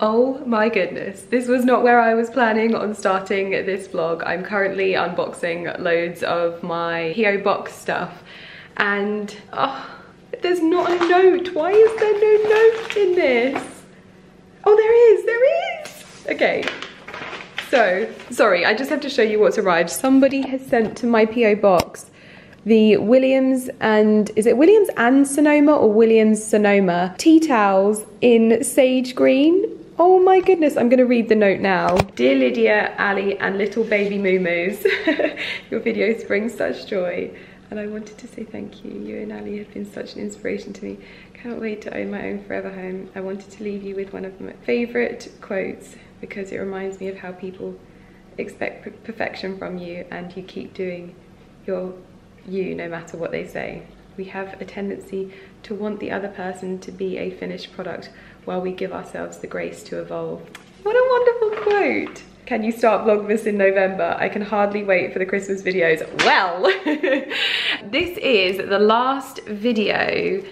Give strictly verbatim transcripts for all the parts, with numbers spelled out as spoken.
Oh my goodness, this was not where I was planning on starting this vlog. I'm currently unboxing loads of my P O box stuff and oh, there's not a note. Why is there no note in this? Oh, there is, there is! Okay. So, sorry, I just have to show you what's arrived. Somebody has sent to my P O box the Williams and, is it Williams and Sonoma or Williams Sonoma tea towels in sage green? Oh my goodness, I'm gonna read the note now. Dear Lydia, Ali and little baby MooMoos, your videos bring such joy. And I wanted to say thank you. You and Ali have been such an inspiration to me. Can't wait to own my own forever home. I wanted to leave you with one of my favorite quotes because it reminds me of how people expect perfection from you and you keep doing your you no matter what they say. We have a tendency to want the other person to be a finished product while we give ourselves the grace to evolve. What a wonderful quote. Can you start Vlogmas in November? I can hardly wait for the Christmas videos. Well, this is the last video.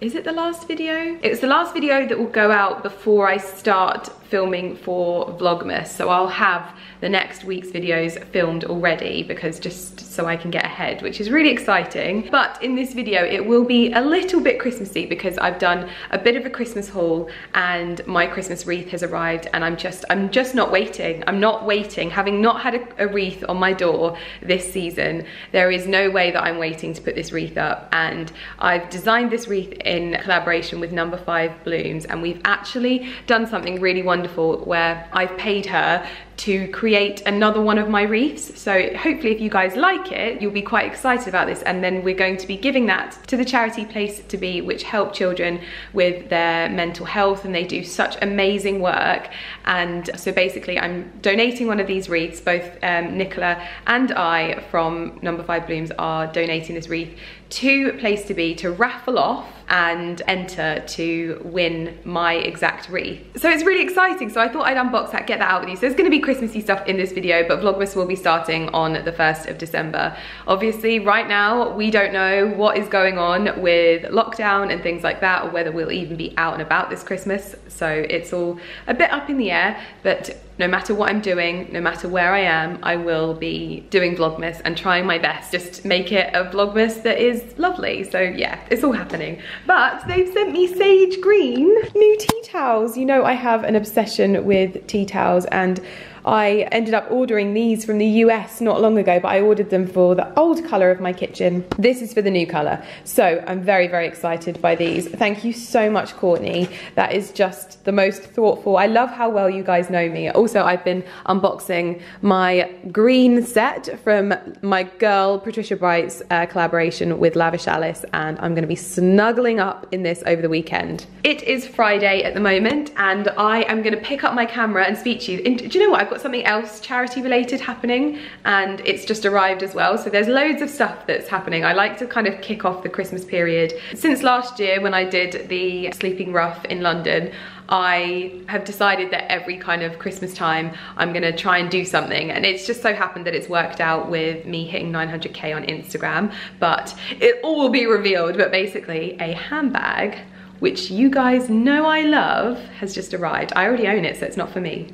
Is it the last video? It's the last video that will go out before I start filming for Vlogmas. So I'll have the next week's videos filmed already because just so I can get ahead, which is really exciting. But in this video, it will be a little bit Christmassy because I've done a bit of a Christmas haul and my Christmas wreath has arrived and I'm just, I'm just not waiting. I'm not waiting. Having not had a, a wreath on my door this season, there is no way that I'm waiting to put this wreath up. And I've designed this wreath in collaboration with Number five Blooms and we've actually done something really wonderful where I've paid her to create another one of my wreaths. So hopefully if you guys like it, you'll be quite excited about this. And then we're going to be giving that to the charity Place to Be, which help children with their mental health. And they do such amazing work. And so basically I'm donating one of these wreaths. Both um, Nicola and I from Number five Blooms are donating this wreath to Place to Be to raffle off and enter to win my exact wreath. So it's really exciting. So I thought I'd unbox that, get that out with you. So there's gonna be Christmassy stuff in this video, but Vlogmas will be starting on the first of December. Obviously right now, we don't know what is going on with lockdown and things like that, or whether we'll even be out and about this Christmas. So it's all a bit up in the air, but no matter what I'm doing, no matter where I am, I will be doing Vlogmas and trying my best. Just make it a Vlogmas that is lovely. So yeah, it's all happening. But they've sent me sage green new tea towels. You know I have an obsession with tea towels and I ended up ordering these from the U S not long ago, but I ordered them for the old colour of my kitchen. This is for the new colour. So I'm very, very excited by these. Thank you so much, Courtney. That is just the most thoughtful. I love how well you guys know me. Also, I've been unboxing my green set from my girl, Patricia Bright's uh, collaboration with Lavish Alice, and I'm gonna be snuggling up in this over the weekend. It is Friday at the moment, and I am gonna pick up my camera and speak to you. And do you know what? I've got something else charity related happening and it's just arrived as well, so there's loads of stuff that's happening. I like to kind of kick off the Christmas period. Since last year when I did the Sleeping Rough in London, I have decided that every kind of Christmas time I'm gonna try and do something, and it's just so happened that it's worked out with me hitting nine hundred K on Instagram, but it all will be revealed. But basically a handbag, which you guys know I love, has just arrived. I already own it, so it's not for me.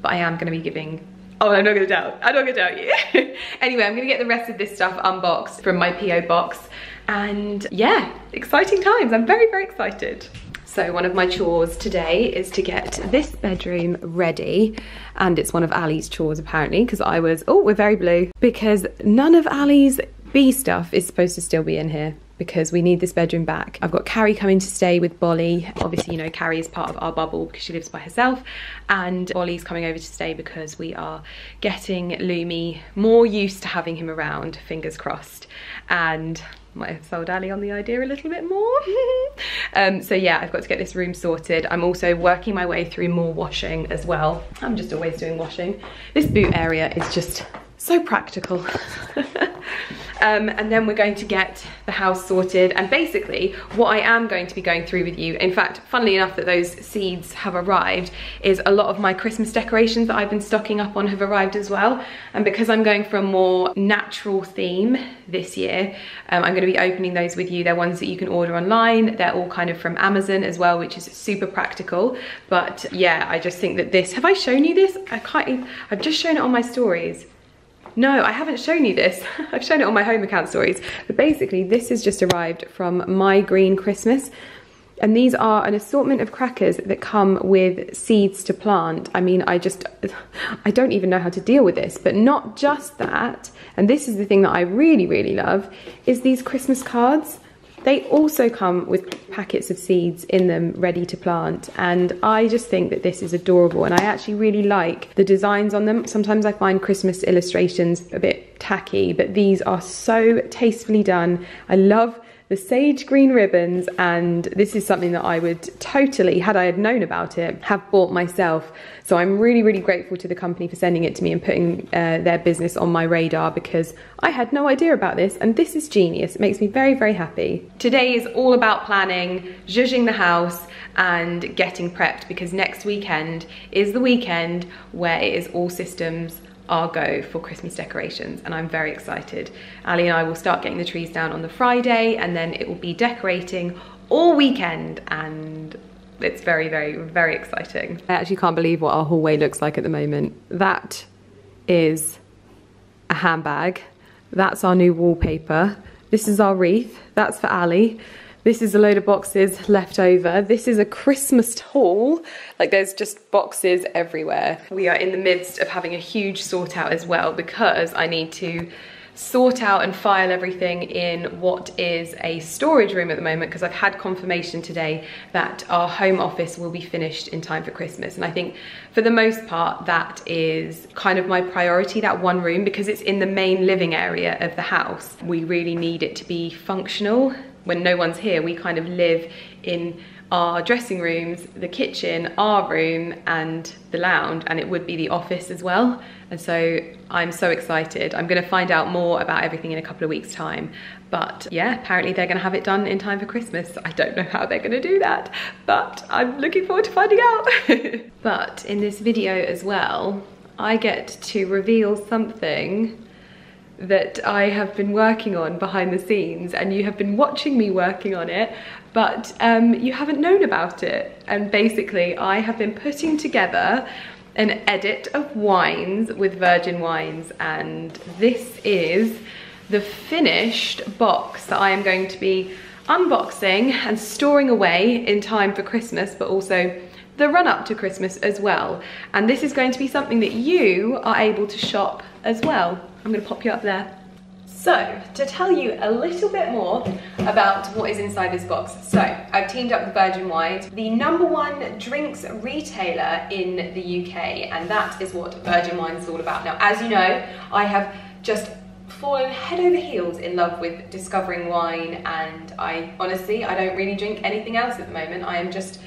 But I am going to be giving, oh, I'm not going to doubt, I'm not going to doubt you. Anyway, I'm going to get the rest of this stuff unboxed from my P O box. And yeah, exciting times. I'm very, very excited. So one of my chores today is to get this bedroom ready. And it's one of Ali's chores apparently, because I was, oh, we're very blue. Because none of Ali's bee stuff is supposed to still be in here, because we need this bedroom back. I've got Carrie coming to stay with Bolly. Obviously, you know, Carrie is part of our bubble because she lives by herself, and Bolly's coming over to stay because we are getting Lumi more used to having him around, fingers crossed. And might have sold Ali on the idea a little bit more. um, so yeah, I've got to get this room sorted. I'm also working my way through more washing as well. I'm just always doing washing. This boot area is just so practical. um, and then we're going to get the house sorted. And basically what I am going to be going through with you, in fact funnily enough that those seeds have arrived, is a lot of my Christmas decorations that I've been stocking up on have arrived as well. And because I'm going for a more natural theme this year, um, I'm going to be opening those with you. They're ones that you can order online. They're all kind of from Amazon as well, which is super practical. But yeah, I just think that this, have I shown you this? I can't, I've just shown it on my stories. No, I haven't shown you this. I've shown it on my home account stories. But basically this has just arrived from My Green Christmas. And these are an assortment of crackers that come with seeds to plant. I mean, I just, I don't even know how to deal with this. But not just that, and this is the thing that I really, really love, is these Christmas cards. They also come with packets of seeds in them ready to plant, and I just think that this is adorable. And I actually really like the designs on them. Sometimes I find Christmas illustrations a bit tacky, but these are so tastefully done. I love the sage green ribbons, and this is something that I would totally, had I had known about it, have bought myself. So I'm really, really grateful to the company for sending it to me and putting uh, their business on my radar, because I had no idea about this, and this is genius. It makes me very, very happy. Today is all about planning, zhuzhing the house, and getting prepped, because next weekend is the weekend where it is all systems our go for Christmas decorations, and I'm very excited. Ali and I will start getting the trees down on the Friday, and then it will be decorating all weekend, and it's very, very, very exciting. I actually can't believe what our hallway looks like at the moment. That is a handbag. That's our new wallpaper. This is our wreath. That's for Ali. This is a load of boxes left over. This is a Christmas haul. Like, there's just boxes everywhere. We are in the midst of having a huge sort out as well, because I need to sort out and file everything in what is a storage room at the moment, because I've had confirmation today that our home office will be finished in time for Christmas. And I think for the most part that is kind of my priority, that one room, because it's in the main living area of the house. We really need it to be functional. When no one's here, we kind of live in our dressing rooms, the kitchen, our room, and the lounge, and it would be the office as well. And so I'm so excited. I'm going to find out more about everything in a couple of weeks' time. But yeah, apparently they're going to have it done in time for Christmas. I don't know how they're going to do that, but I'm looking forward to finding out. But in this video as well, I get to reveal something that I have been working on behind the scenes, and you have been watching me working on it, but um, you haven't known about it. And basically I have been putting together an edit of wines with Virgin Wines, and this is the finished box that I am going to be unboxing and storing away in time for Christmas, but also the run up to Christmas as well. And this is going to be something that you are able to shop as well. I'm going to pop you up there. So, to tell you a little bit more about what is inside this box. So, I've teamed up with Virgin Wines, the number one drinks retailer in the U K, and that is what Virgin Wines is all about. Now, as you know, I have just fallen head over heels in love with discovering wine, and I honestly, I don't really drink anything else at the moment. I am just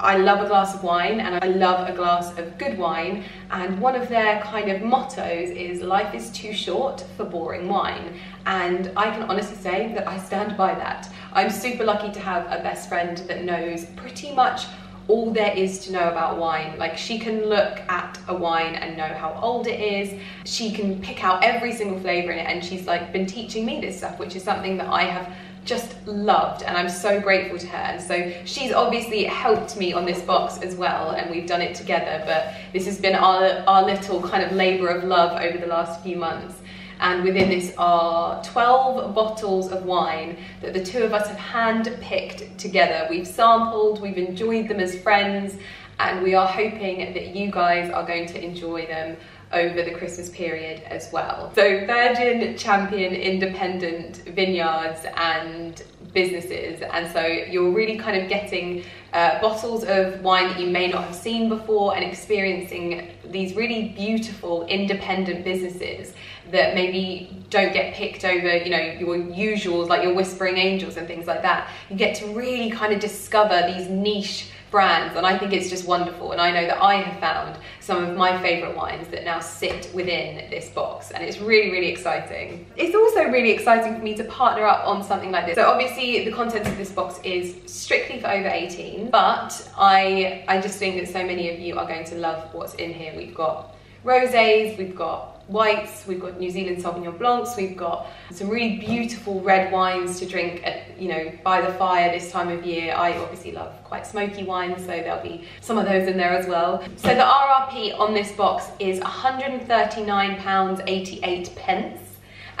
I love a glass of wine, and I love a glass of good wine, and one of their kind of mottos is life is too short for boring wine, and I can honestly say that I stand by that. I'm super lucky to have a best friend that knows pretty much all there is to know about wine. Like, she can look at a wine and know how old it is. She can pick out every single flavour in it, and she's like been teaching me this stuff, which is something that I have just loved, and I'm so grateful to her. And so she's obviously helped me on this box as well, and we've done it together, but this has been our, our little kind of labour of love over the last few months. And within this are twelve bottles of wine that the two of us have hand-picked together. We've sampled, we've enjoyed them as friends, and we are hoping that you guys are going to enjoy them over the Christmas period as well. So Virgin champion independent vineyards and businesses, and so you're really kind of getting uh, bottles of wine that you may not have seen before, and experiencing these really beautiful independent businesses that maybe don't get picked over, you know, your usuals like your Whispering Angels and things like that. You get to really kind of discover these niche brands, and I think it's just wonderful. And I know that I have found some of my favourite wines that now sit within this box, and it's really, really exciting. It's also really exciting for me to partner up on something like this. So obviously the contents of this box is strictly for over eighteen, but I, I just think that so many of you are going to love what's in here. We've got rosés, we've got whites, we've got New Zealand Sauvignon Blancs, we've got some really beautiful red wines to drink at, you know, by the fire this time of year. I obviously love quite smoky wines, so there'll be some of those in there as well. So the R R P on this box is one hundred thirty-nine pounds eighty-eight, and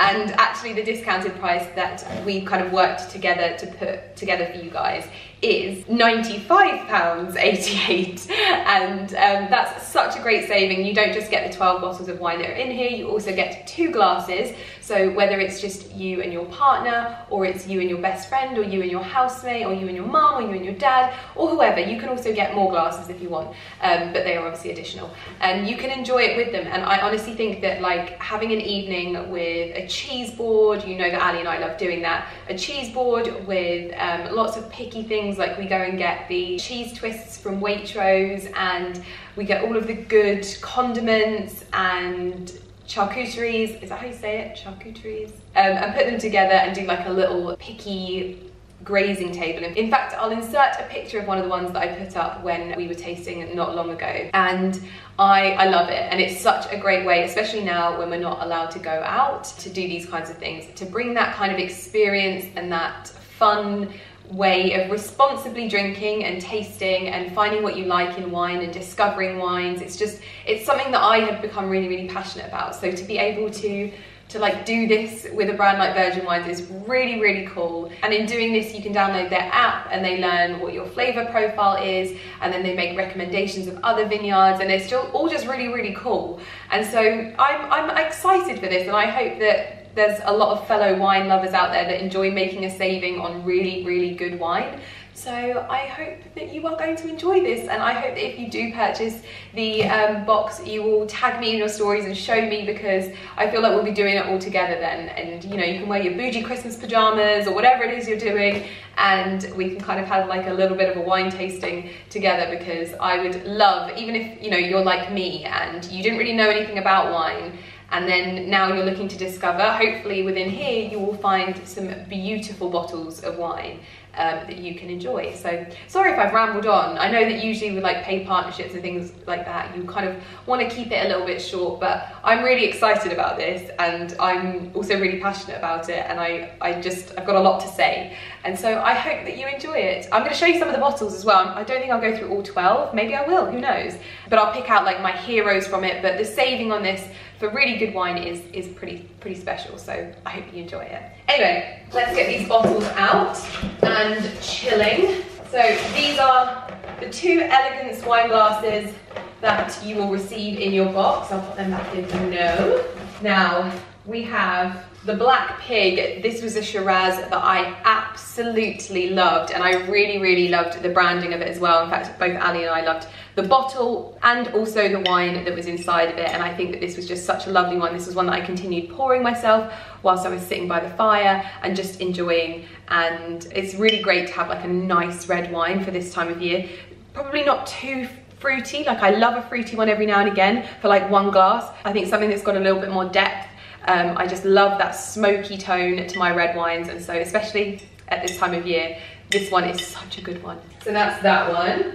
actually the discounted price that we've kind of worked together to put together for you guys is ninety-five pounds eighty-eight, and um, that's such a great saving. You don't just get the twelve bottles of wine that are in here, you also get two glasses. So whether it's just you and your partner, or it's you and your best friend, or you and your housemate, or you and your mum, or you and your dad, or whoever, you can also get more glasses if you want, um, but they are obviously additional, and you can enjoy it with them. And I honestly think that, like, having an evening with a cheese board, you know that Ali and I love doing that, a cheese board with um, lots of picky things. Like, we go and get the cheese twists from Waitrose, and we get all of the good condiments and charcuteries, is that how you say it? Charcuteries? Um, and put them together and do like a little picky grazing table. In fact, I'll insert a picture of one of the ones that I put up when we were tasting not long ago, and I, I love it. And it's such a great way, especially now when we're not allowed to go out, to do these kinds of things, to bring that kind of experience and that fun way of responsibly drinking and tasting and finding what you like in wine and discovering wines. It's just, it's something that I have become really, really passionate about. So to be able to to like do this with a brand like Virgin Wines is really, really cool. And in doing this, you can download their app and they learn what your flavor profile is, and then they make recommendations of other vineyards, and they're still all just really, really cool. And so I'm, I'm excited for this, and I hope that there's a lot of fellow wine lovers out there that enjoy making a saving on really, really good wine. So I hope that you are going to enjoy this, and I hope that if you do purchase the um, box, you will tag me in your stories and show me, because I feel like we'll be doing it all together then. And you know, you can wear your bougie Christmas pajamas or whatever it is you're doing, and we can kind of have like a little bit of a wine tasting together, because I would love, even if you know you're like me and you didn't really know anything about wine, and then now you're looking to discover, hopefully within here you will find some beautiful bottles of wine um, that you can enjoy. So sorry if I've rambled on. I know that usually with like paid partnerships and things like that, you kind of want to keep it a little bit short, but I'm really excited about this, and I'm also really passionate about it, and I, I just, I've got a lot to say, and so I hope that you enjoy it. I'm going to show you some of the bottles as well. I don't think I'll go through all twelve, maybe I will, who knows, but I'll pick out like my heroes from it. But the saving on this for really good wine is, is pretty pretty special, so I hope you enjoy it. Anyway, let's get these bottles out and chilling. So these are the two Elegance wine glasses that you will receive in your box. I'll put them back in for now. Now, we have the Black Pig. This was a Shiraz that I absolutely loved, and I really, really loved the branding of it as well. In fact, both Ali and I loved the bottle and also the wine that was inside of it, and I think that this was just such a lovely one. This was one that I continued pouring myself whilst I was sitting by the fire and just enjoying, and it's really great to have like a nice red wine for this time of year. Probably not too fruity, like I love a fruity one every now and again for like one glass. I think something that's got a little bit more depth. Um, I just love that smoky tone to my red wines, and so especially at this time of year, this one is such a good one. So that's that one.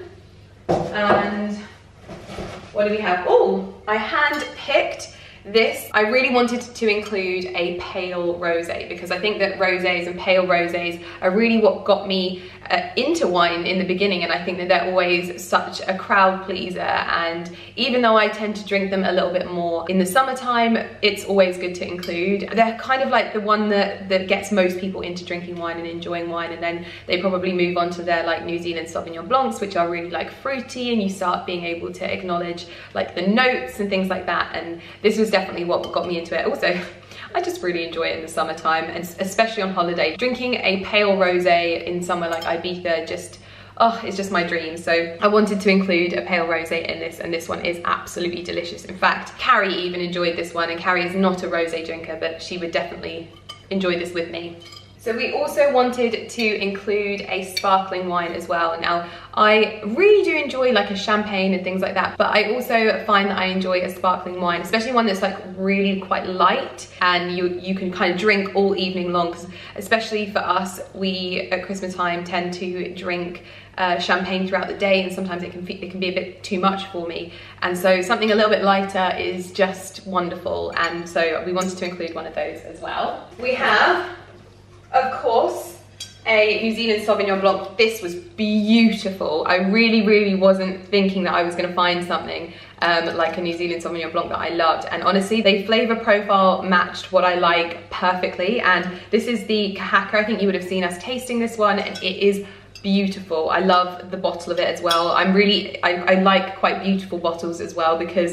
And what do we have? Oh, I hand-picked this. I really wanted to include a pale rosé, because I think that rosés and pale rosés are really what got me uh, into wine in the beginning, and I think that they're always such a crowd pleaser. And even though I tend to drink them a little bit more in the summertime, it's always good to include. They're kind of like the one that, that gets most people into drinking wine and enjoying wine, and then they probably move on to their like New Zealand Sauvignon Blancs, which are really like fruity, and you start being able to acknowledge like the notes and things like that, and this was definitely what got me into it. Also, I just really enjoy it in the summertime, and especially on holiday. Drinking a pale rosé in somewhere like Ibiza, just, oh, it's just my dream. So I wanted to include a pale rosé in this, and this one is absolutely delicious. In fact, Carrie even enjoyed this one, and Carrie is not a rosé drinker, but she would definitely enjoy this with me. So we also wanted to include a sparkling wine as well. Now, I really do enjoy like a champagne and things like that, but I also find that I enjoy a sparkling wine, especially one that's like really quite light and you, you can kind of drink all evening long, especially for us, we at Christmas time tend to drink Uh, champagne throughout the day, and sometimes it can it can be a bit too much for me, and so something a little bit lighter is just wonderful, and so we wanted to include one of those as well. We have, of course, a New Zealand Sauvignon Blanc. This was beautiful. I really, really wasn't thinking that I was going to find something um, like a New Zealand Sauvignon Blanc that I loved. And honestly, they flavour profile matched what I like perfectly. And this is the Kahaka. I think you would have seen us tasting this one, and it is beautiful. I love the bottle of it as well. I'm really, I, I like quite beautiful bottles as well, because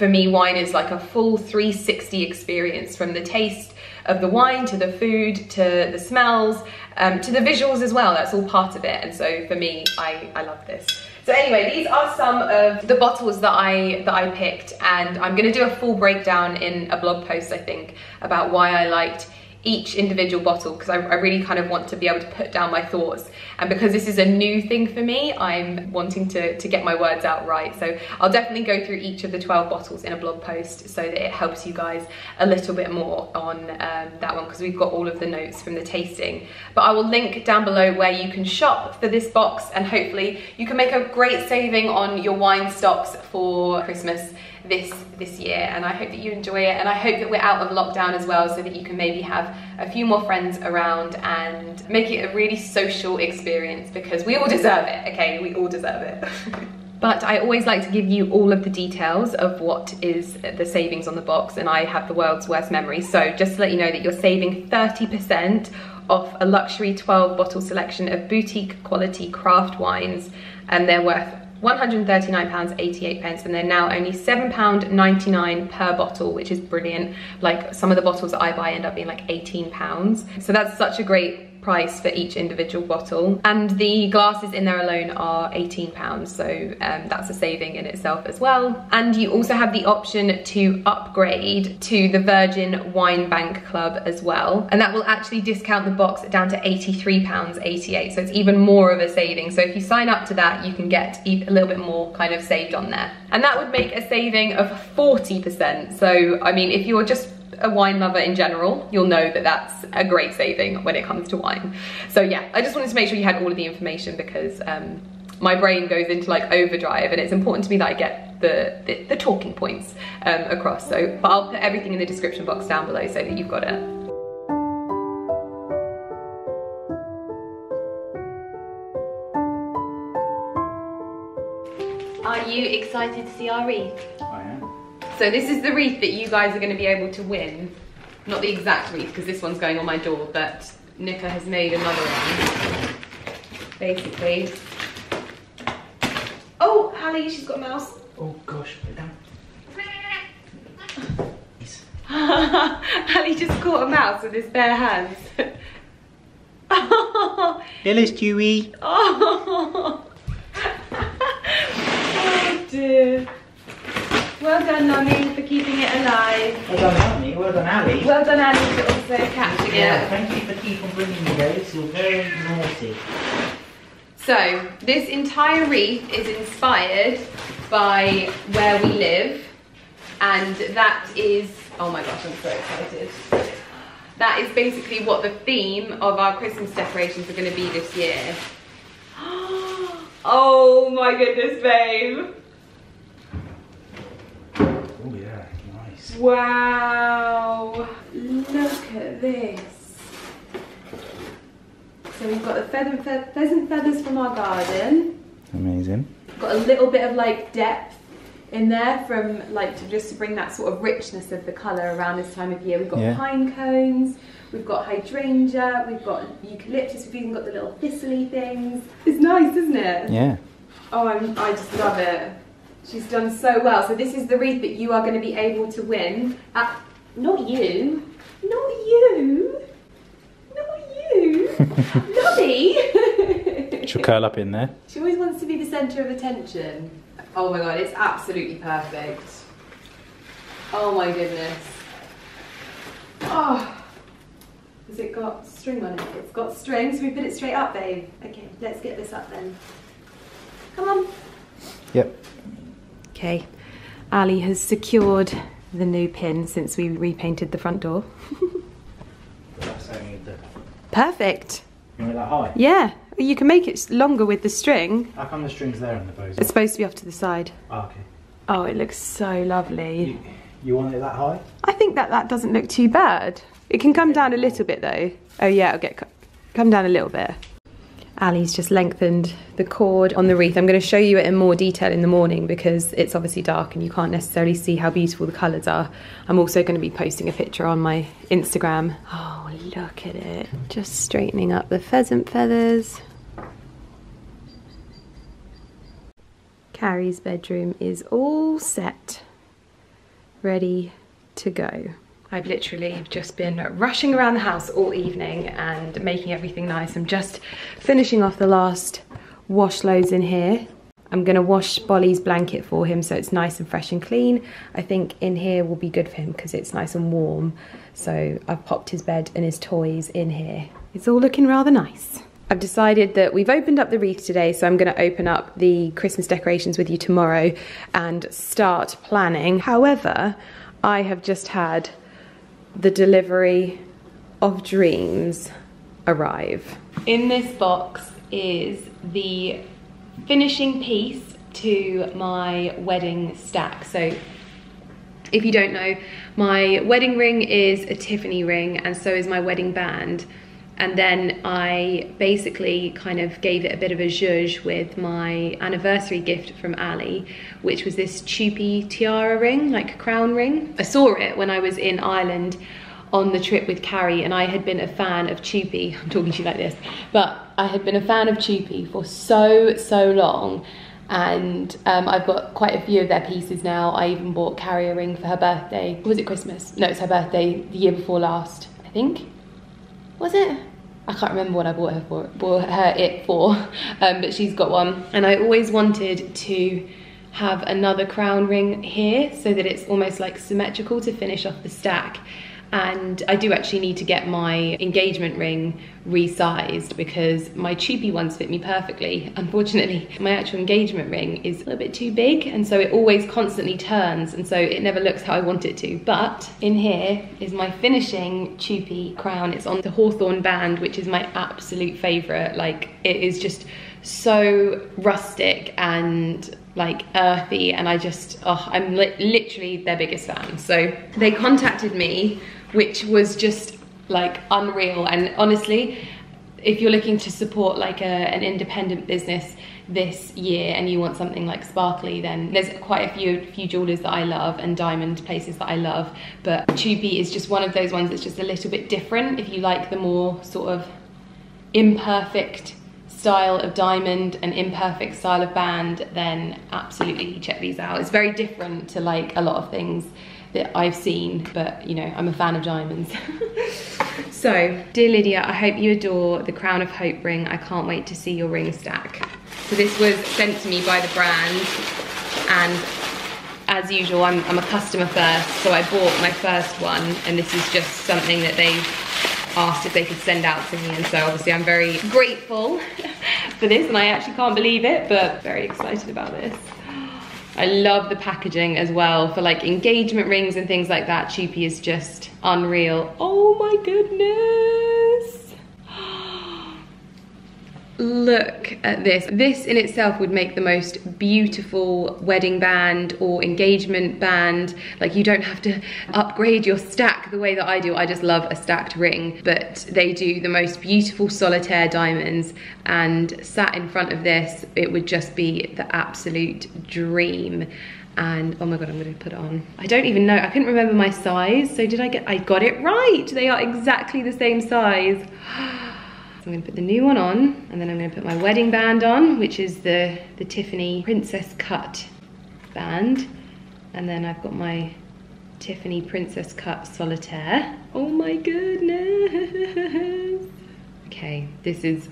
for me, wine is like a full three sixty experience, from the taste of the wine to the food to the smells um, to the visuals as well. That's all part of it, and so for me, I, I love this. So anyway, these are some of the bottles that I that I picked, and I'm going to do a full breakdown in a blog post, I think, about why I liked each individual bottle, because I, I really kind of want to be able to put down my thoughts, and because this is a new thing for me, I'm wanting to, to get my words out right, so I'll definitely go through each of the twelve bottles in a blog post so that it helps you guys a little bit more on um, that one, because we've got all of the notes from the tasting. But I will link down below where you can shop for this box, and hopefully you can make a great saving on your wine stocks for Christmas this this year, and I hope that you enjoy it, and I hope that we're out of lockdown as well, so that you can maybe have a few more friends around and make it a really social experience, because we all deserve it, okay? We all deserve it. But I always like to give you all of the details of what is the savings on the box, and I have the world's worst memory, so just to let you know that you're saving thirty percent off a luxury twelve bottle selection of boutique quality craft wines, and they're worth one hundred thirty-nine pounds eighty-eight, and they're now only seven pounds ninety-nine per bottle, which is brilliant. Like, some of the bottles that I buy end up being like eighteen pounds. So that's such a great price for each individual bottle. And the glasses in there alone are eighteen pounds, so um, that's a saving in itself as well. And you also have the option to upgrade to the Virgin Wine Bank Club as well. And that will actually discount the box down to eighty-three pounds eighty-eight, so it's even more of a saving. So if you sign up to that, you can get even a little bit more kind of saved on there, and that would make a saving of forty percent. So I mean, if you're just a wine lover in general, you'll know that that's a great saving when it comes to wine. So yeah, I just wanted to make sure you had all of the information, because um my brain goes into like overdrive, and it's important to me that I get the the, the talking points um across. So, but I'll put everything in the description box down below so that you've got it. Are you excited to see our wreath? I am. So this is the wreath that you guys are going to be able to win. Not the exact wreath, because this one's going on my door, but Nicola has made another one, basically. Oh, Hallie, she's got a mouse. Oh gosh, put it down. Hallie just caught a mouse with his bare hands. Hello's Chewy. Oh. Dear. Well done, Nonny, for keeping it alive. Well done, Nonny. Well done, Ali. Well done, Ali, for also catching yeah, it. Thank you for keeping bringing me those. You're very naughty. So, this entire wreath is inspired by where we live, and that is... Oh my gosh, I'm so excited. That is basically what the theme of our Christmas decorations are going to be this year. Oh my goodness, babe. Wow, look at this. So we've got the feather, fe pheasant feathers from our garden. Amazing. Got a little bit of like depth in there from like to just to bring that sort of richness of the colour around this time of year. We've got yeah. pine cones, we've got hydrangea, we've got eucalyptus, we've even got the little thistly things. It's nice, isn't it? Yeah. Oh, I'm, I just love it. She's done so well. So this is the wreath that you are going to be able to win. Uh, not you. Not you. Not you. Nobby. She'll curl up in there. She always wants to be the centre of attention. Oh my god, it's absolutely perfect. Oh my goodness. Oh, Has it got string on it? It's got string, so we put it straight up, babe. Okay, let's get this up then. Come on. Yep. Okay, Ali has secured the new pin since we repainted the front door. Perfect. You want it that high? Yeah, you can make it longer with the string. How come the string's there on the bows? It's supposed to be off to the side. Oh, okay. Oh, it looks so lovely. You, you want it that high? I think that that doesn't look too bad. It can come down a little bit though. Oh yeah, it'll get come down a little bit. Ali's just lengthened the cord on the wreath. I'm going to show you it in more detail in the morning because it's obviously dark and you can't necessarily see how beautiful the colours are. I'm also going to be posting a picture on my Instagram. Oh, look at it. Just straightening up the pheasant feathers. Carrie's bedroom is all set, ready to go. I've literally just been rushing around the house all evening and making everything nice. I'm just finishing off the last wash loads in here. I'm gonna wash Bolly's blanket for him so it's nice and fresh and clean. I think in here will be good for him because it's nice and warm. So I've popped his bed and his toys in here. It's all looking rather nice. I've decided that we've opened up the wreath today, so I'm going to open up the Christmas decorations with you tomorrow and start planning. However, I have just had the delivery of dreams arrive. In this box is the finishing piece to my wedding stack. So if you don't know, my wedding ring is a Tiffany ring and so is my wedding band. And then I basically kind of gave it a bit of a zhuzh with my anniversary gift from Ali, which was this Chupi tiara ring, like a crown ring. I saw it when I was in Ireland on the trip with Carrie, and I had been a fan of Chupi. I'm talking to you like this, but I had been a fan of Chupi for so, so long. And um, I've got quite a few of their pieces now. I even bought Carrie a ring for her birthday. Was it Christmas? No, it's her birthday the year before last, I think. Was it? I can't remember what I bought her for, bought her it for, um, but she's got one. And I always wanted to have another crown ring here so that it's almost like symmetrical to finish off the stack. And I do actually need to get my engagement ring resized because my Chupi ones fit me perfectly. Unfortunately, my actual engagement ring is a little bit too big and so it always constantly turns and so it never looks how I want it to. But in here is my finishing Chupi crown. It's on the hawthorn band, which is my absolute favorite. Like, it is just so rustic and like earthy, and I just, oh, I'm li literally their biggest fan. So they contacted me, which was just like unreal. And honestly, if you're looking to support like a, an independent business this year and you want something like sparkly, then there's quite a few few jewelers that I love and diamond places that I love, but Chupi is just one of those ones that's just a little bit different. If you like the more sort of imperfect style of diamond and imperfect style of band, then absolutely check these out. It's very different to like a lot of things that I've seen, but you know, I'm a fan of diamonds. So, dear Lydia, I hope you adore the Crown of Hope ring. I can't wait to see your ring stack. So this was sent to me by the brand, and as usual, I'm, I'm a customer first, so I bought my first one, and this is just something that they've asked if they could send out to me, and so obviously I'm very grateful for this, and I actually can't believe it, but very excited about this. I love the packaging as well for like engagement rings and things like that. Chupi is just unreal. Oh my goodness, look at this. This in itself would make the most beautiful wedding band or engagement band. Like, you don't have to upgrade your stack the way that I do. I just love a stacked ring, but they do the most beautiful solitaire diamonds, and sat in front of this it would just be the absolute dream. And oh my god, I'm gonna put it on. I don't even know, I couldn't remember my size, so did I get, I got it right. They are exactly the same size. I'm gonna put the new one on, and then I'm gonna put my wedding band on, which is the, the Tiffany Princess Cut band. And then I've got my Tiffany Princess Cut Solitaire. Oh my goodness. Okay, this is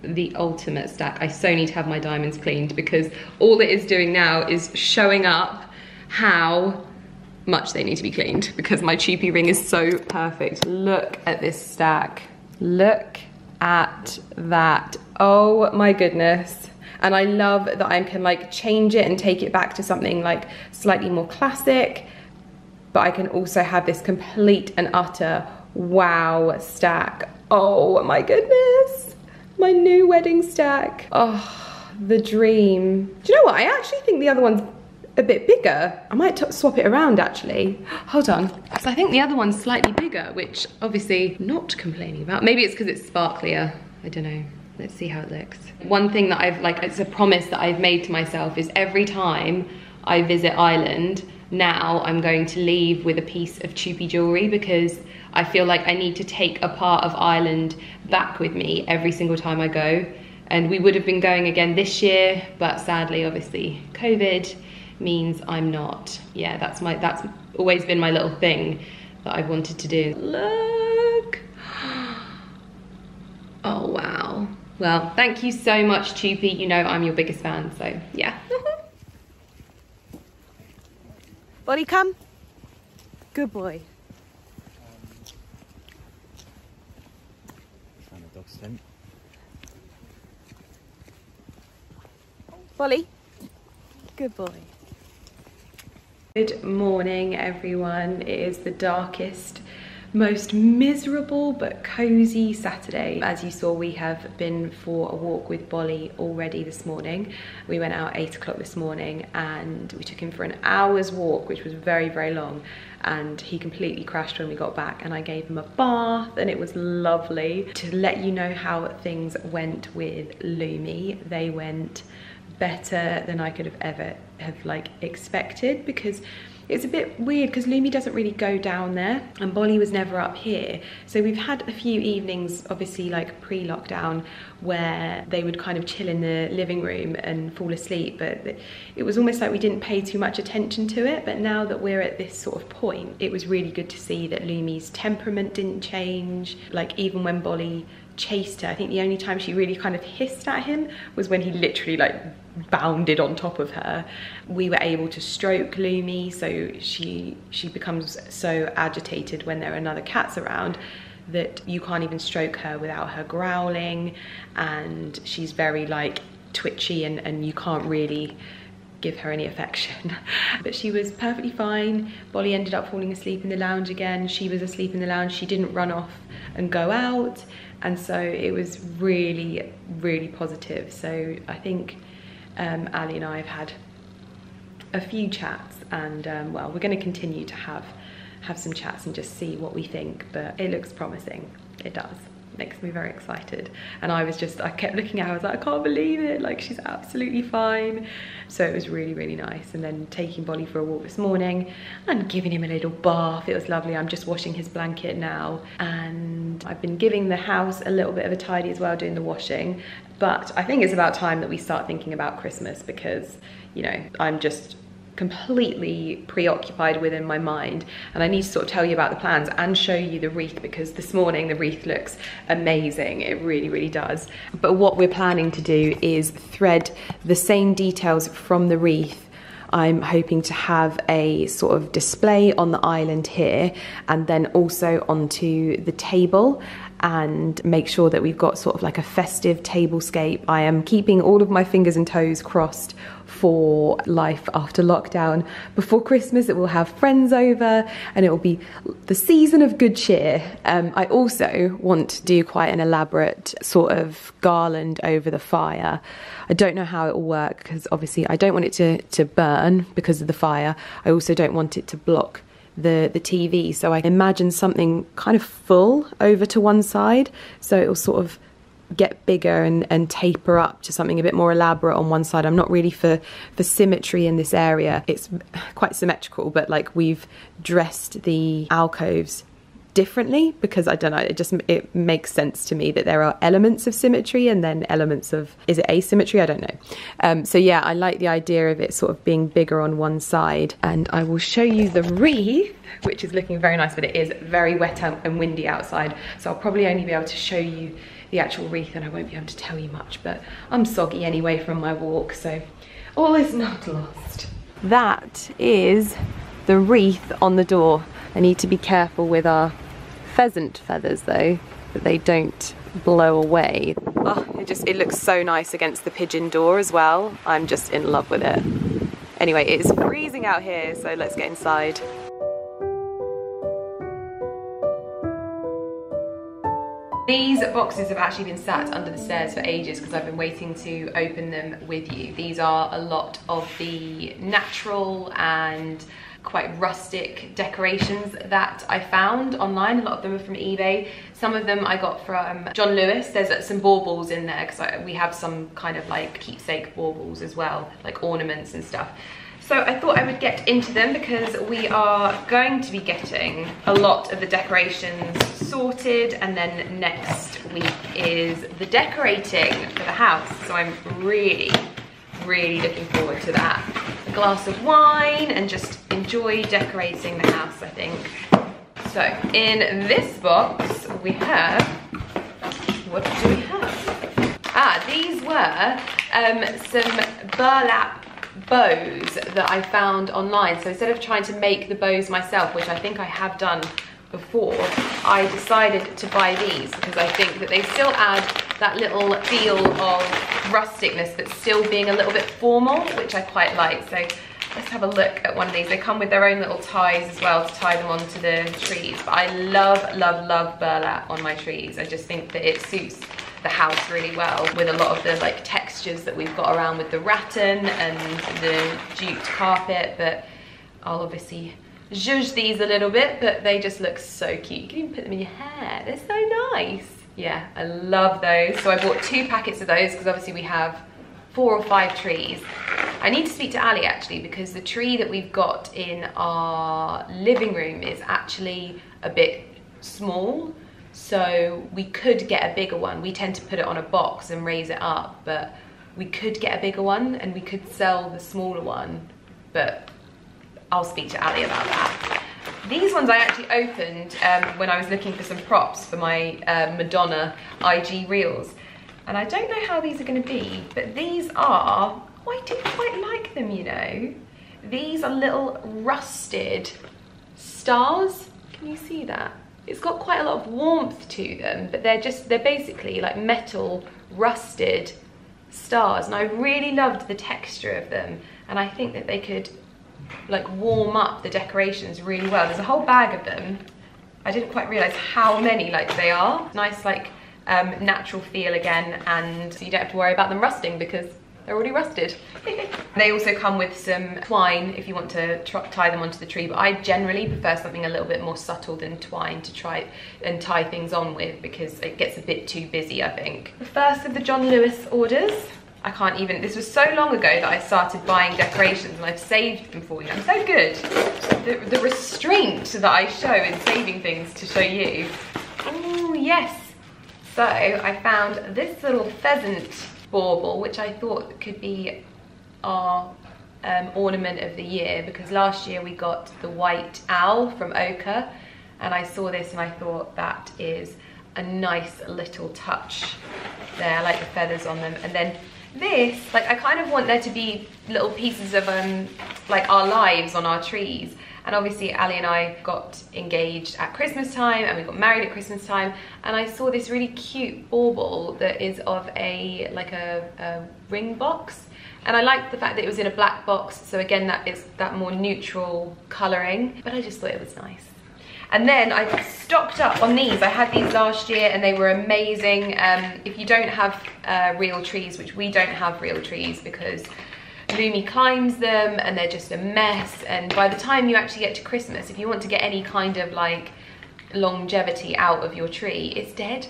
the ultimate stack. I so need to have my diamonds cleaned because all it is doing now is showing up how much they need to be cleaned because my Chupi ring is so perfect. Look at this stack. Look at that. Oh my goodness. And I love that I can like change it and take it back to something like slightly more classic, but I can also have this complete and utter wow stack. Oh my goodness. My new wedding stack. Oh, the dream. Do you know what? I actually think the other one's a bit bigger. I might t swap it around actually. Hold on. So I think the other one's slightly bigger, which obviously not complaining about. Maybe it's because it's sparklier. I don't know. Let's see how it looks. One thing that I've like, it's a promise that I've made to myself is every time I visit Ireland, now I'm going to leave with a piece of Chupi jewelry because I feel like I need to take a part of Ireland back with me every single time I go. And we would have been going again this year, but sadly, obviously, COVID means I'm not. Yeah, that's my, that's always been my little thing that I've wanted to do. Look. Oh, wow. Well, thank you so much, Chupi. You know I'm your biggest fan, so yeah. Buddy, come. Good boy. Um, dog scent. Bolly. Good boy. Good morning, everyone. It is the darkest, most miserable but cozy Saturday. As you saw, we have been for a walk with Bolly already this morning. We went out eight o'clock this morning and we took him for an hour's walk, which was very, very long. And he completely crashed when we got back and I gave him a bath and it was lovely. To let you know how things went with Lumi, they went better than I could have ever have like expected because it's a bit weird because Lumi doesn't really go down there and Bolly was never up here. So we've had a few evenings, obviously like pre-lockdown, where they would kind of chill in the living room and fall asleep. But it was almost like we didn't pay too much attention to it. But now that we're at this sort of point, it was really good to see that Lumi's temperament didn't change. Like even when Bolly chased her, I think the only time she really kind of hissed at him was when he literally like bounded on top of her. We were able to stroke Lumi, so she she becomes so agitated when there are another cats around that you can't even stroke her without her growling, and she's very like twitchy and, and you can't really give her any affection. But she was perfectly fine. Bolly ended up falling asleep in the lounge again. She was asleep in the lounge. She didn't run off and go out. And so it was really, really positive. So I think um, Ali and I have had a few chats and um, well, we're gonna continue to have, have some chats and just see what we think, but it looks promising, it does. Makes me very excited. And I was just, I kept looking at her, I was like, I can't believe it, like she's absolutely fine. So it was really, really nice. And then taking Bolly for a walk this morning and giving him a little bath, it was lovely. I'm just washing his blanket now. And I've been giving the house a little bit of a tidy as well, doing the washing. But I think it's about time that we start thinking about Christmas because, you know, I'm just completely preoccupied within my mind, and I need to sort of tell you about the plans and show you the wreath because this morning the wreath looks amazing. It really, really does. But what we're planning to do is thread the same details from the wreath. I'm hoping to have a sort of display on the island here and then also onto the table and make sure that we've got sort of like a festive tablescape. I am keeping all of my fingers and toes crossed for life after lockdown. Before Christmas, it will have friends over and it will be the season of good cheer. Um, I also want to do quite an elaborate sort of garland over the fire. I don't know how it will work because obviously I don't want it to, to burn because of the fire. I also don't want it to block the, the T V. So I imagine something kind of full over to one side. So it will sort of get bigger and, and taper up to something a bit more elaborate on one side. I'm not really for, for symmetry in this area. It's quite symmetrical, but like we've dressed the alcoves differently because I don't know, it just, it makes sense to me that there are elements of symmetry and then elements of, is it asymmetry? I don't know. Um, so yeah, I like the idea of it sort of being bigger on one side, and I will show you the wreath, which is looking very nice, but it is very wet and windy outside. So I'll probably only be able to show you the actual wreath and I won't be able to tell you much, but I'm soggy anyway from my walk, so all is not lost. That is the wreath on the door. I need to be careful with our pheasant feathers though, that they don't blow away. Oh, it just, it looks so nice against the pigeon door as well. I'm just in love with it. Anyway, it is freezing out here, so let's get inside. These boxes have actually been sat under the stairs for ages because I've been waiting to open them with you. These are a lot of the natural and quite rustic decorations that I found online. A lot of them are from eBay. Some of them I got from John Lewis. There's some baubles in there because we have some kind of like keepsake baubles as well, like ornaments and stuff. So I thought I would get into them because we are going to be getting a lot of the decorations sorted, and then next week is the decorating for the house. So I'm really, really looking forward to that. A glass of wine and just enjoy decorating the house, I think. So in this box we have, what do we have? Ah, these were um, some burlap bows that I found online. So instead of trying to make the bows myself, which I think I have done before, I decided to buy these because I think that they still add that little feel of rusticness but still being a little bit formal, which I quite like. So let's have a look at one of these. They come with their own little ties as well to tie them onto the trees. But I love, love, love burlap on my trees. I just think that it suits the house really well with a lot of the like textures that we've got around with the rattan and the jute carpet. But I'll obviously zhuzh these a little bit, but they just look so cute. You can even put them in your hair. They're so nice. Yeah, I love those. So I bought two packets of those because obviously we have four or five trees. I need to speak to Ali actually because the tree that we've got in our living room is actually a bit small. So we could get a bigger one. We tend to put it on a box and raise it up, but we could get a bigger one and we could sell the smaller one, but I'll speak to Ali about that. These ones I actually opened um, when I was looking for some props for my uh, Madonna I G Reels. And I don't know how these are gonna be, but these are, oh, I do quite like them, you know. These are little rusted stars. Can you see that? It's got quite a lot of warmth to them, but they're just, they're basically like metal rusted stars. And I really loved the texture of them. And I think that they could like warm up the decorations really well. There's a whole bag of them. I didn't quite realize how many like they are. Nice like um, natural feel again, and so you don't have to worry about them rusting because they're already rusted. They also come with some twine if you want to tie them onto the tree, but I generally prefer something a little bit more subtle than twine to try and tie things on with because it gets a bit too busy, I think. The first of the John Lewis orders. I can't even, this was so long ago that I started buying decorations and I've saved them for you. I'm so good. The, the restraint that I show in saving things to show you. Oh yes. So I found this little pheasant bauble, which I thought could be our um, ornament of the year because last year we got the white owl from Ochre, and I saw this and I thought that is a nice little touch there. I like the feathers on them. And then this, like I kind of want there to be little pieces of um like our lives on our trees. And obviously Ali and I got engaged at Christmas time and we got married at Christmas time, and I saw this really cute bauble that is of a like a, a ring box, and I liked the fact that it was in a black box, so again that is that more neutral colouring, but I just thought it was nice. And then I stocked up on these. I had these last year and they were amazing. Um, if you don't have uh, real trees, which we don't have real trees because Lumi climbs them and they're just a mess. And by the time you actually get to Christmas, if you want to get any kind of like longevity out of your tree, it's dead.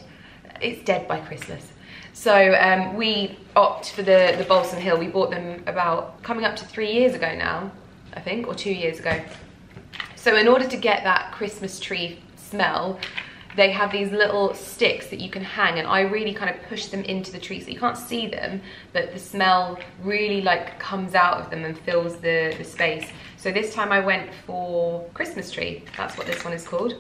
It's dead by Christmas. So um, we opt for the, the Balsam Hill. We bought them about coming up to three years ago now, I think, or two years ago. So in order to get that Christmas tree smell, they have these little sticks that you can hang, and I really kind of push them into the tree so you can't see them, but the smell really like comes out of them and fills the, the space. So this time I went for Christmas tree, that's what this one is called.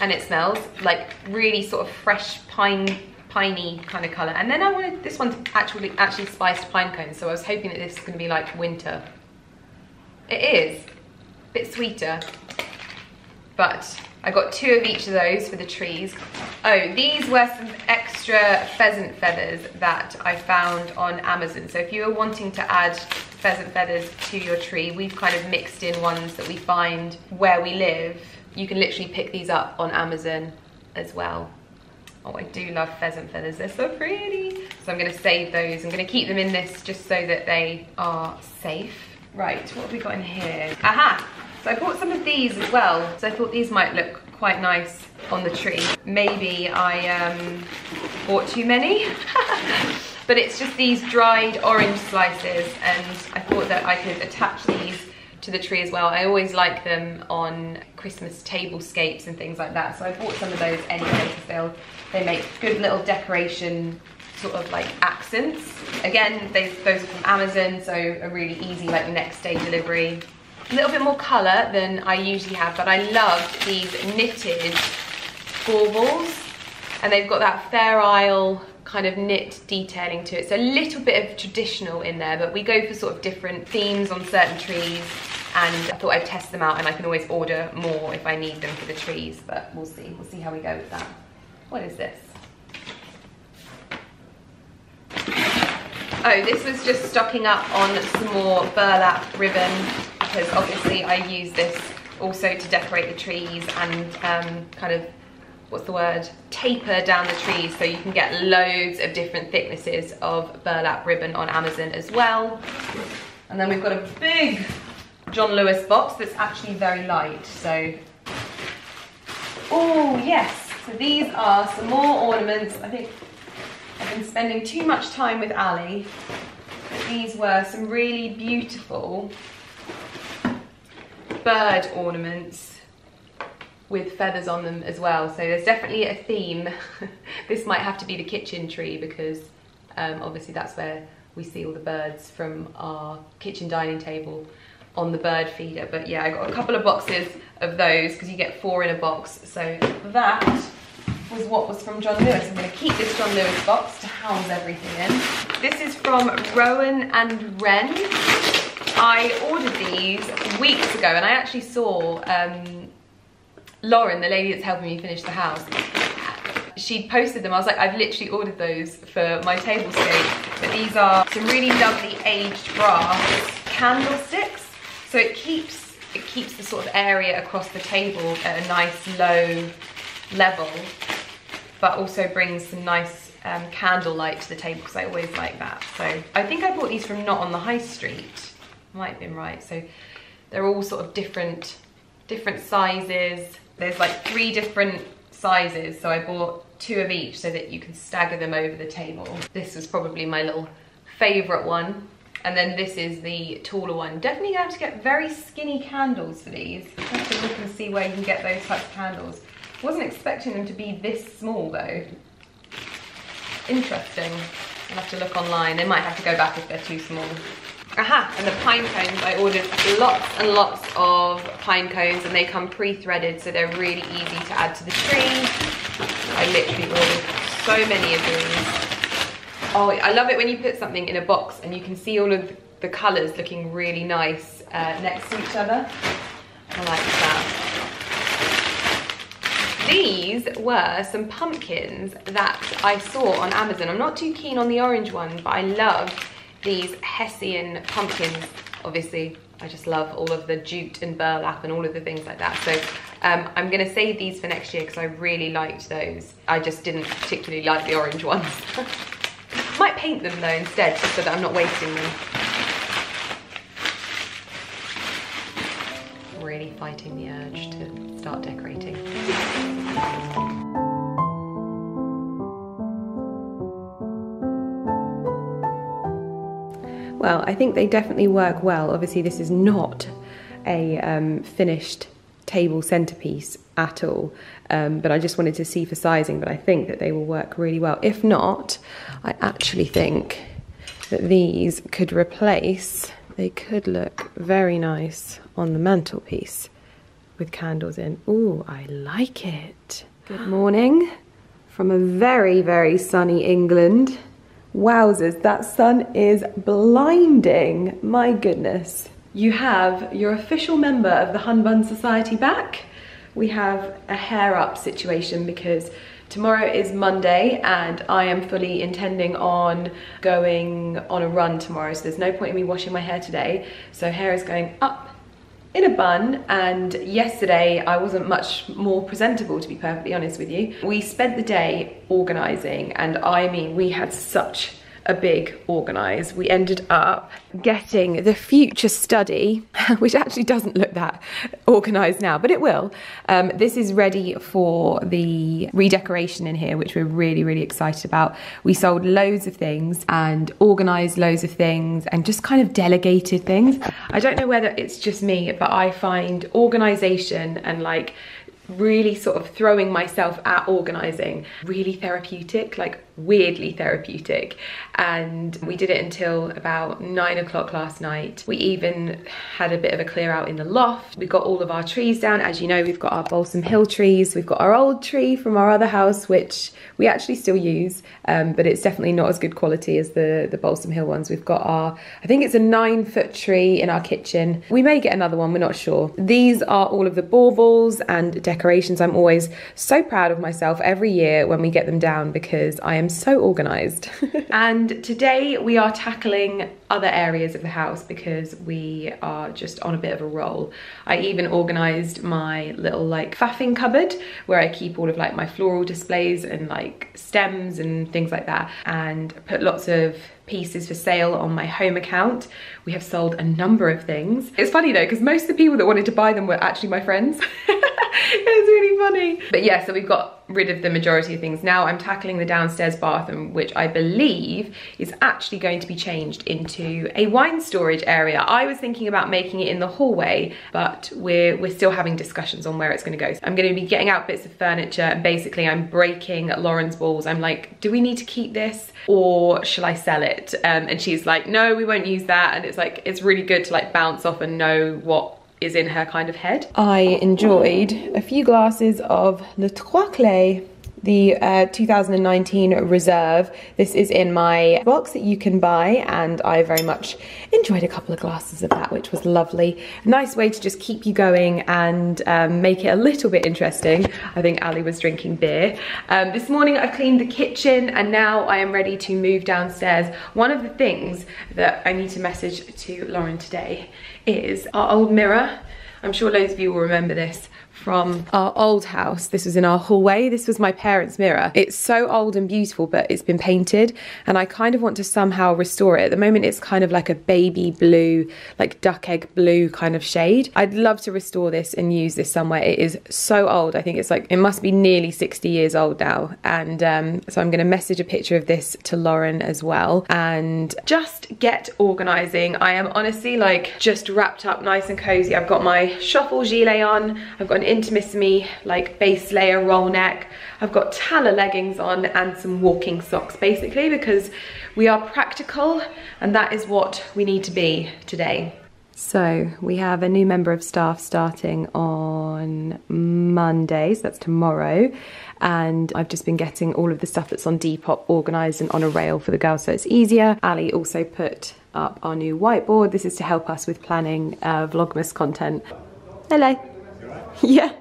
And it smells like really sort of fresh pine, piney kind of color. And then I wanted, this one's actually, actually spiced pine cones, so I was hoping that this is gonna be like winter. It is. a bit sweeter. But I got two of each of those for the trees. Oh, these were some extra pheasant feathers that I found on Amazon. So if you were wanting to add pheasant feathers to your tree, we've kind of mixed in ones that we find where we live. You can literally pick these up on Amazon as well. Oh, I do love pheasant feathers, they're so pretty. So I'm gonna save those, I'm gonna keep them in this just so that they are safe. Right, what have we got in here? Aha, so I bought some of these as well. So I thought these might look quite nice on the tree. Maybe I um, bought too many. But it's just these dried orange slices, and I thought that I could attach these to the tree as well. I always like them on Christmas tablescapes and things like that, so I bought some of those anyway because they'll they make good little decoration sort of like accents. Again, they, those are from Amazon, so a really easy like next day delivery. A little bit more colour than I usually have, but I loved these knitted baubles, and they've got that Fair Isle kind of knit detailing to it. So a little bit of traditional in there, but we go for sort of different themes on certain trees, and I thought I'd test them out, and I can always order more if I need them for the trees, but we'll see. We'll see how we go with that. What is this? Oh, this was just stocking up on some more burlap ribbon, because obviously I use this also to decorate the trees and um, kind of what's the word, taper down the trees, so you can get loads of different thicknesses of burlap ribbon on Amazon as well. And then we've got a big John Lewis box that's actually very light, so... Oh yes, so these are some more ornaments. I think I've been spending too much time with Ali, but these were some really beautiful bird ornaments with feathers on them as well. So there's definitely a theme. This might have to be the kitchen tree, because um, obviously that's where we see all the birds from our kitchen dining table on the bird feeder. But yeah, I got a couple of boxes of those because you get four in a box. So that was what was from John Lewis. I'm gonna keep this John Lewis box to house everything in. This is from Rowan and Wren. I ordered these weeks ago, and I actually saw um, Lauren, the lady that's helping me finish the house, she posted them. I was like, I've literally ordered those for my table scape. But these are some really lovely aged brass candlesticks. So it keeps it keeps the sort of area across the table at a nice low level, but also brings some nice um, candlelight to the table, because I always like that. So I think I bought these from Not on the High Street. Might have been right. So they're all sort of different, different sizes. There's like three different sizes, so I bought two of each so that you can stagger them over the table. This was probably my little favourite one, and then this is the taller one. Definitely going to have to get very skinny candles for these. I have to look and see where you can get those types of candles. Wasn't expecting them to be this small though. Interesting. I'll have to look online. They might have to go back if they're too small. Aha, and the pine cones, I ordered lots and lots of pine cones, and they come pre-threaded, so they're really easy to add to the tree. I literally ordered so many of these. Oh, I love it when you put something in a box and you can see all of the colours looking really nice uh, next to each other. I like that. These were some pumpkins that I saw on Amazon. I'm not too keen on the orange one, but I love these Hessian pumpkins. Obviously, I just love all of the jute and burlap and all of the things like that. So um, I'm gonna save these for next year because I really liked those. I just didn't particularly like the orange ones. Might paint them though instead, just so that I'm not wasting them. Really fighting the urge to start decorating. Well, I think they definitely work well. Obviously, this is not a um, finished table centrepiece at all, um, but I just wanted to see for sizing, but I think that they will work really well. If not, I actually think that these could replace, they could look very nice on the mantelpiece with candles in. Ooh, I like it. Good morning from a very, very sunny England. Wowzers, that sun is blinding, my goodness. you have your official member of the Hun Bun Society back. We have a hair up situation because tomorrow is Monday and I am fully intending on going on a run tomorrow, so there's no point in me washing my hair today. So hair is going up in a bun, and yesterday I wasn't much more presentable, to be perfectly honest with you. We spent the day organising, and I mean we had such a big organise. We ended up getting the future study, which actually doesn't look that organised now, but it will. Um, this is ready for the redecoration in here, which we're really, really excited about. We sold loads of things and organised loads of things and just kind of delegated things. I don't know whether it's just me, but I find organisation and like really sort of throwing myself at organising really therapeutic, like weirdly therapeutic. And we did it until about nine o'clock last night. We even had a bit of a clear out in the loft. We got all of our trees down. As you know, we've got our Balsam Hill trees, we've got our old tree from our other house, which we actually still use, um, but it's definitely not as good quality as the, the Balsam Hill ones. We've got our, I think it's a nine foot tree in our kitchen. We may get another one, we're not sure. These are all of the baubles and decorations. I'm always so proud of myself every year when we get them down because I am so organized. And today we are tackling other areas of the house because we are just on a bit of a roll. I even organized my little like faffing cupboard where I keep all of like my floral displays and like stems and things like that, and put lots of pieces for sale on my home account. We have sold a number of things. It's funny though, because most of the people that wanted to buy them were actually my friends. It's really funny. But yeah, so we've got rid of the majority of things. Now I'm tackling the downstairs bathroom, which I believe is actually going to be changed into a wine storage area. I was thinking about making it in the hallway, but we're, we're still having discussions on where it's gonna go. So I'm gonna be getting out bits of furniture, and basically I'm breaking Lauren's balls. I'm like, do we need to keep this or shall I sell it? Um, and she's like, no, we won't use that. And it's like, it's really good to like bounce off and know what is in her kind of head. I enjoyed a few glasses of Le Trois Clés, the uh, two thousand nineteen Reserve. This is in my box that you can buy, and I very much enjoyed a couple of glasses of that, which was lovely. Nice way to just keep you going and um, make it a little bit interesting. I think Ali was drinking beer. Um, this morning I've cleaned the kitchen and now I am ready to move downstairs. One of the things that I need to message to Lauren today is our old mirror. I'm sure loads of you will remember this from our old house. This was in our hallway. This was my parents' mirror. It's so old and beautiful, but it's been painted, and I kind of want to somehow restore it. At the moment, it's kind of like a baby blue, like duck egg blue kind of shade. I'd love to restore this and use this somewhere. It is so old. I think it's like, it must be nearly sixty years old now. And um, so I'm gonna message a picture of this to Lauren as well. And just get organizing. I am honestly like just wrapped up nice and cozy. I've got my shuffle gilet on. I've got an Intimissimi like base layer roll neck. I've got talla leggings on and some walking socks, basically, because we are practical and that is what we need to be today. So we have a new member of staff starting on Monday, so that's tomorrow, and I've just been getting all of the stuff that's on Depop organised and on a rail for the girls so it's easier. Ali also put up our new whiteboard. This is to help us with planning uh, Vlogmas content. Hello. Yeah.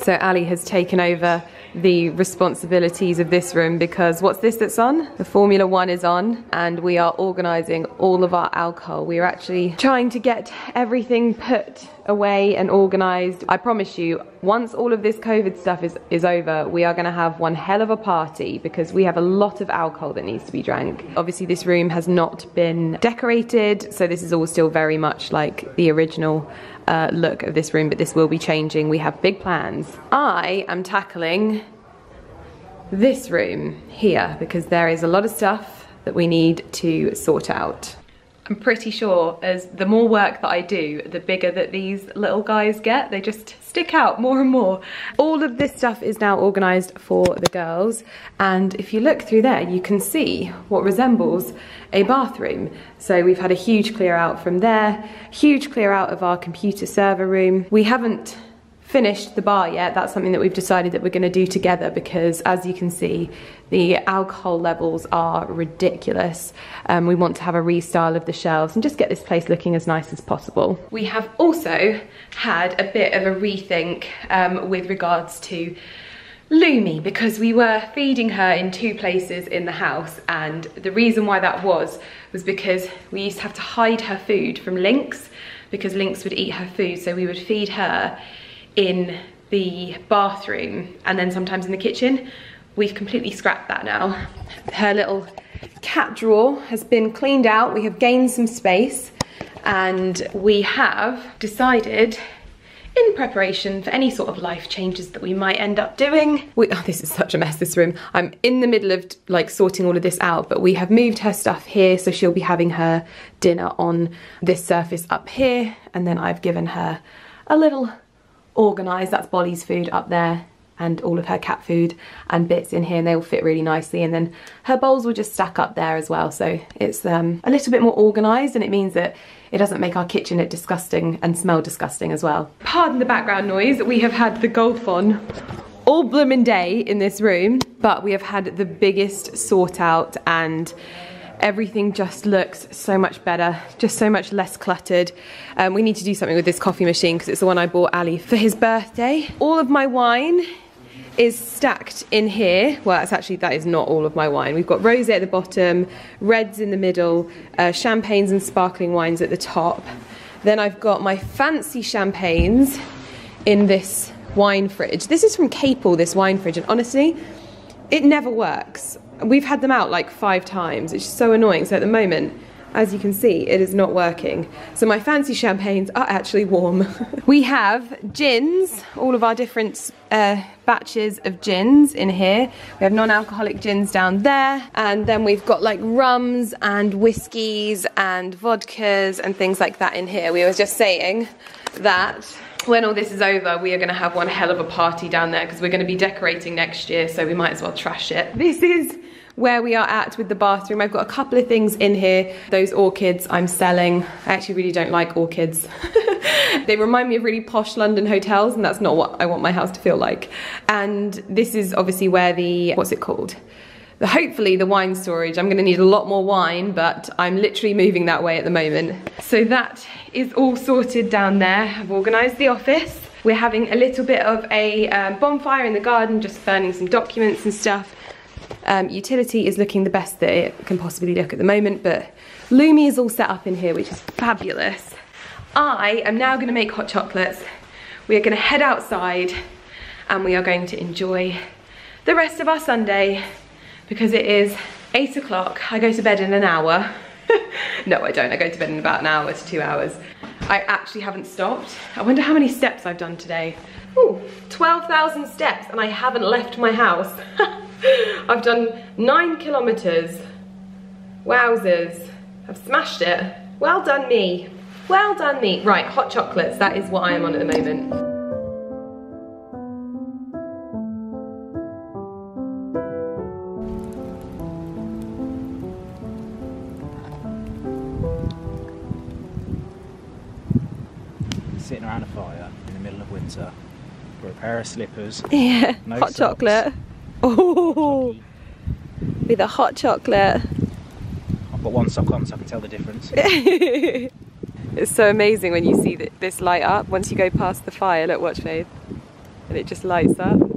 So Ali has taken over the responsibilities of this room because what's this that's on? The Formula One is on, and we are organising all of our alcohol. We are actually trying to get everything put away and organised. I promise you, once all of this COVID stuff is, is over, we are going to have one hell of a party because we have a lot of alcohol that needs to be drank. Obviously this room has not been decorated, so this is all still very much like the original Uh, look of this room, but this will be changing. We have big plans. I am tackling this room here because there is a lot of stuff that we need to sort out. I'm pretty sure as the more work that I do, the bigger that these little guys get. They just stick out more and more. All of this stuff is now organised for the girls, and if you look through there you can see what resembles a bathroom. So we've had a huge clear out from there, huge clear out of our computer server room. We haven't finished the bar yet. That's something that we've decided that we're going to do together, because as you can see, the alcohol levels are ridiculous. Um, we want to have a restyle of the shelves and just get this place looking as nice as possible. We have also had a bit of a rethink um, with regards to Lumi, because we were feeding her in two places in the house, and the reason why that was was because we used to have to hide her food from lynx, because lynx would eat her food. So we would feed her in the bathroom and then sometimes in the kitchen. We've completely scrapped that now. Her little cat drawer has been cleaned out. We have gained some space, and we have decided, in preparation for any sort of life changes that we might end up doing. We, oh, this is such a mess, this room. I'm in the middle of like sorting all of this out, but we have moved her stuff here, so she'll be having her dinner on this surface up here, and then I've given her a little organise. That's Bolly's food up there, and all of her cat food and bits in here, and they all fit really nicely. And then her bowls will just stack up there as well. So it's um, a little bit more organised, and it means that it doesn't make our kitchen look disgusting and smell disgusting as well. Pardon the background noise, we have had the golf on all bloomin' day in this room, but we have had the biggest sort out, and everything just looks so much better, just so much less cluttered. Um, we need to do something with this coffee machine, because it's the one I bought Ali for his birthday. All of my wine is stacked in here. Well, that's actually, that is not all of my wine. We've got rosé at the bottom, reds in the middle, uh, champagnes and sparkling wines at the top. Then I've got my fancy champagnes in this wine fridge. This is from Capel, this wine fridge, and honestly, it never works. We've had them out like five times. It's just so annoying. So at the moment, as you can see, it is not working. So my fancy champagnes are actually warm. We have gins, all of our different uh, batches of gins in here. We have non-alcoholic gins down there. And then we've got like rums and whiskies and vodkas and things like that in here. We were just saying that when all this is over, we are going to have one hell of a party down there, because we're going to be decorating next year, so we might as well trash it. This is where we are at with the bathroom. I've got a couple of things in here. Those orchids I'm selling. I actually really don't like orchids. They remind me of really posh London hotels, and that's not what I want my house to feel like. And this is obviously where the, what's it called? The, hopefully the wine storage. I'm going to need a lot more wine, but I'm literally moving that way at the moment. So that is all sorted down there. I've organised the office. We're having a little bit of a um, bonfire in the garden, just burning some documents and stuff. Um, utility is looking the best that it can possibly look at the moment, but Lumi is all set up in here, which is fabulous. I am now going to make hot chocolates. We are going to head outside, and we are going to enjoy the rest of our Sunday, because it is eight o'clock. I go to bed in an hour. No, I don't. I go to bed in about an hour to two hours. I actually haven't stopped. I wonder how many steps I've done today. Ooh, twelve thousand steps, and I haven't left my house. I've done nine kilometres. Wowzers. I've smashed it. Well done me. Well done me. Right, hot chocolates. That is what I am on at the moment. Sitting around a fire in the middle of winter for a pair of slippers. Yeah, no hot socks. Chocolate. Oh, with a hot chocolate. I've got one sock on, so I can tell the difference. It's so amazing when you see this light up. Once you go past the fire, look, watch Faith, and it just lights up.